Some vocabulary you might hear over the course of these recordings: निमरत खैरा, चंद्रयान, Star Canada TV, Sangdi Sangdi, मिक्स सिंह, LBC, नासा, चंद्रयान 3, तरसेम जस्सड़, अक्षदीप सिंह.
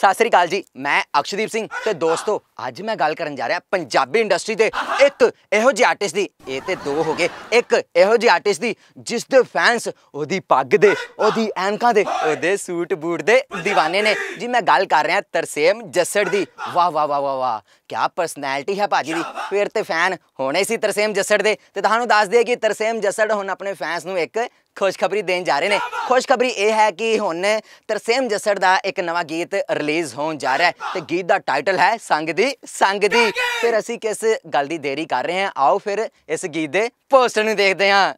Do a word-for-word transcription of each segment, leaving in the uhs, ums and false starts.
सत श्री अकाल जी, मैं अक्षदीप सिंह ते दोस्तों अज मैं गल करन जा रहा पंजाबी इंडस्ट्री दे एक इहो जिहे आर्टिस्ट दी। ये ते दो हो गए, एक इहो जिहे आर्टिस्ट दी जिस दे फैंस ओदी पग दे, ओदी ऐनकां दे, ओदे सूट बूट दे दीवाने ने जी। मैं गल कर रहा तरसेम जस्सड़ दी। वाह वाह वाह वाह वाह, क्या परसनैलिटी है भाजी दी। फिर तो फैन होने सी तरसेम जस्सड़ दे। ते तुहानूं दस दे कि तरसेम जस्सड़ हुण अपने फैंस नूं एक खुशखबरी देन जा रहे हैं। खुशखबरी यह है कि हुण तरसेम जस्सड़ का एक नवा गीत रिलीज़ होने जा रहा है। तो गीत का टाइटल है संगदी संगदी। फिर असी किस गल की देरी कर रहे हैं, आओ फिर इस गीत के पोस्टर नूं देखते हैं।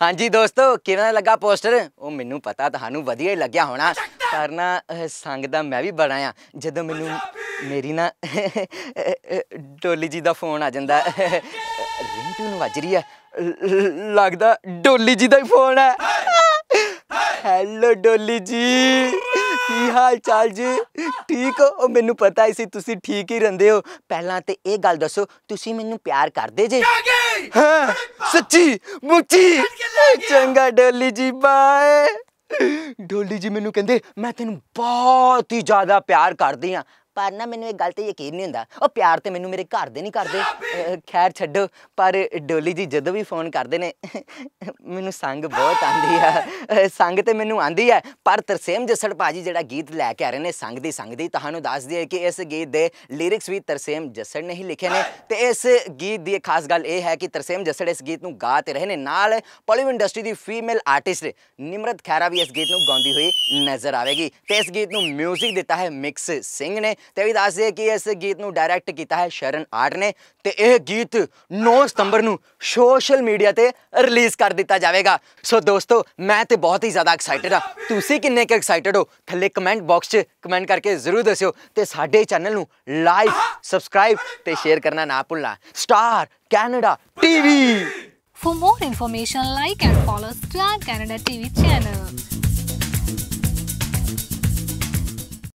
हाँ जी दोस्तों, कि लगा पोस्टर? वो मैनू पता थानू वधिया ही लग्या होना, पर ना संगदा मैं भी बड़ा हाँ। जदों मैनू मेरी ना डोली जी का फोन आ जाता, रिंगटोन बज रही है, लगता डोली जी का ही फोन है। हैलो डोली जी, की हाल चाल जी? ठीक हो? मैनू पता ही सी तुसी ठीक ही रहिंदे हो। पहला तो ये गल दसो, तुसी मैनू प्यार करदे जे? हाँ सच्ची मुच्ची? चंगा डोली जी, बाय। डोली जी मैनू कहंदे मैं तेनू बहुत ही ज्यादा प्यार करदी हाँ, पर ना मैनू एक गल ते यकीन नहीं हुंदा, ओ प्यार ते मैनू मेरे घर दे नहीं करदे। खैर छड्डो, पर डोली जी जदों भी फोन करदे ने मैनू संग बहुत आंदी है। संग ते मैनू आंदी है, पर तरसेम जस्सड़ भाजी जेड़ा गीत लैके आ रहे ने संगदी संगदी, तुहानू दस दिए कि इस गीत दे लिरिक्स भी तरसेम जस्सड़ ने ही लिखे ने। ते इस गीत दी खास गल यह है कि तरसेम जस्सड़ इस गीत नू गा ते रहे ने, नाल बॉलीवुड इंडस्ट्री दी फीमेल आर्टिस्ट निमरत खैरा भी इस गीत नू गाउंदी हुई नजर आएगी। तो इस गीत नू म्यूजिक दिता है मिक्स सिंह ने। ते भी दस दिए कि इस गीत नू डायरेक्ट किया है शरण आर्ट ने। ते यह गीत नौ सितंबर नू सोशल मीडिया ते रिलीज़ कर दिता जाएगा। सो दोस्तों मैं तो बहुत ही ज़्यादा एक्साइटेड हाँ, तुसी किन्ने के एक्साइटेड हो थल्ले कमेंट बॉक्स च कमेंट करके जरूर दस्यो। ते साडे चैनल नू लाइक सबसक्राइब ते शेयर करना ना भुलना। Star Canada TV. For more information like and follow Star Canada TV channel.